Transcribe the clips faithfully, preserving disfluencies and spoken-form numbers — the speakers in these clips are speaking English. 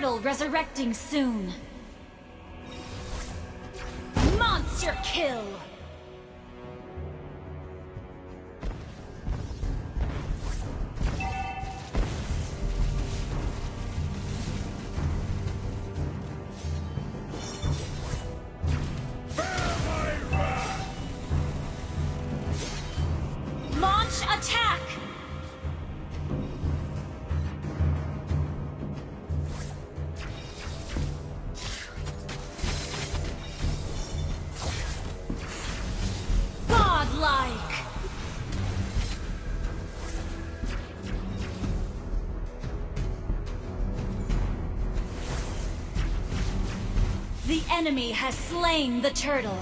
Turtle resurrecting soon. Monster kill! The enemy has slain the turtle.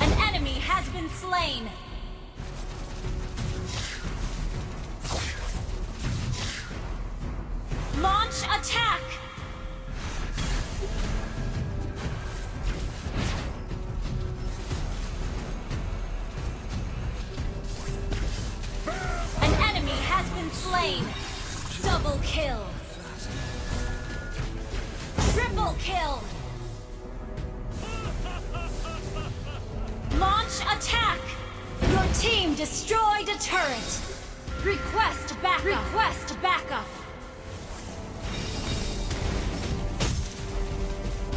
An enemy has been slain. Launch attack. Slain. Double kill. Triple kill. Launch attack. Your team destroyed a turret. Request backup.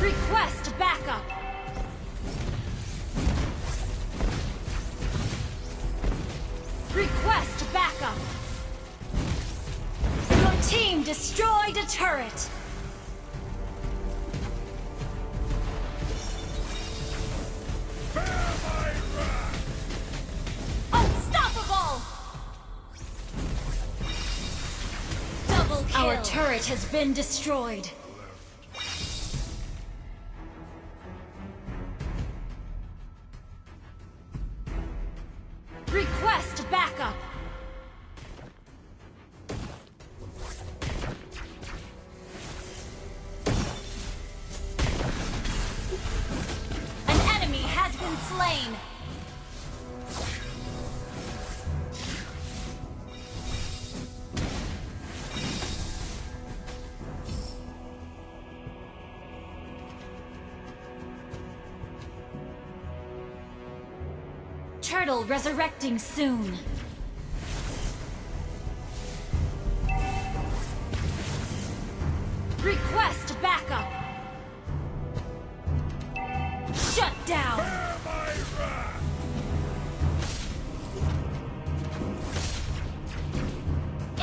Request backup. Request backup. Request backup. Team destroyed a turret. Unstoppable. Double kill. Our turret has been destroyed. Request backup. Slain. Turtle resurrecting soon. Request backup. Shut down.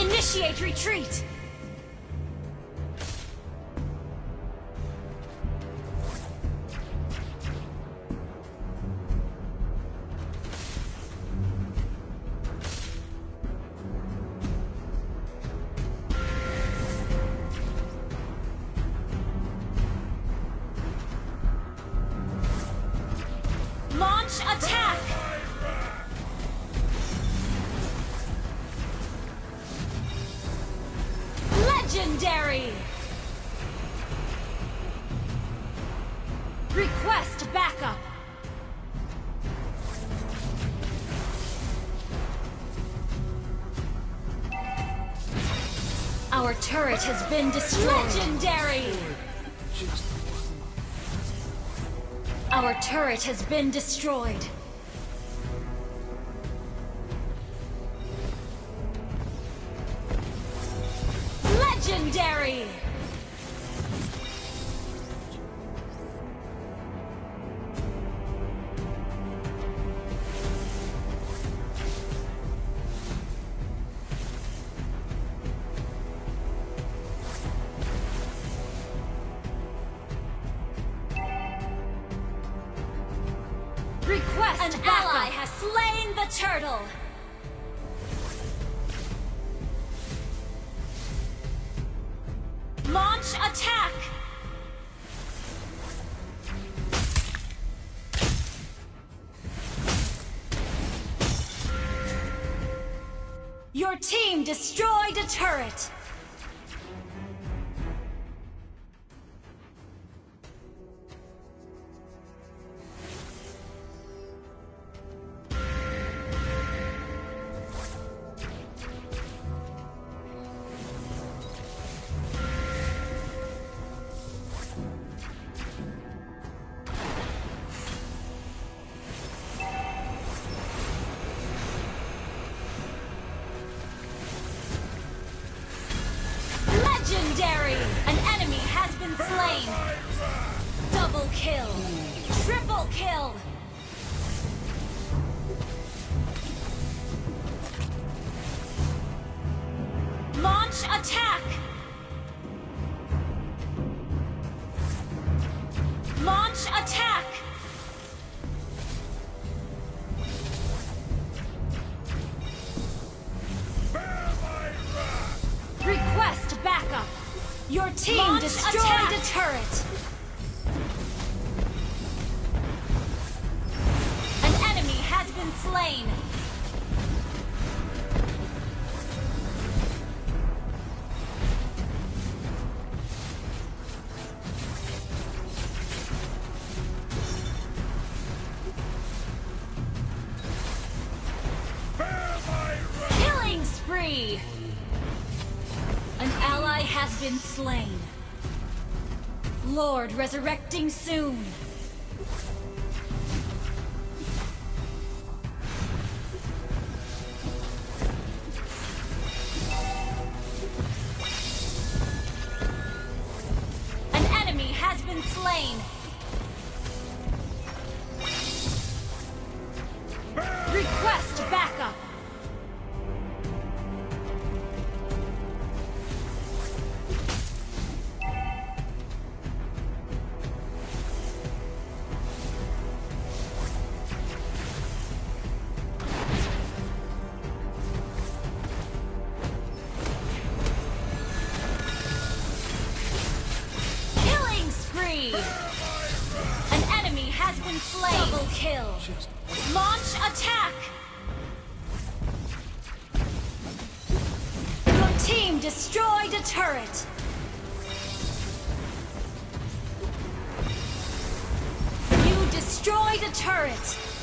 Initiate retreat! Launch attack! Legendary! Request backup! Our turret has been destroyed! Legendary! Our turret has been destroyed! Legendary! Request an backup. Ally has slain the turtle! Launch attack! Your team destroyed a turret! slain. Double kill. Triple kill. Launch attack. Launch attack. Request backup. Your team Launch destroyed attack. a turret. An enemy has been slain. Been slain. Lord resurrecting soon. An enemy has been slain. Request backup. Double kill. Launch attack. Your team destroyed a turret. You destroyed a turret.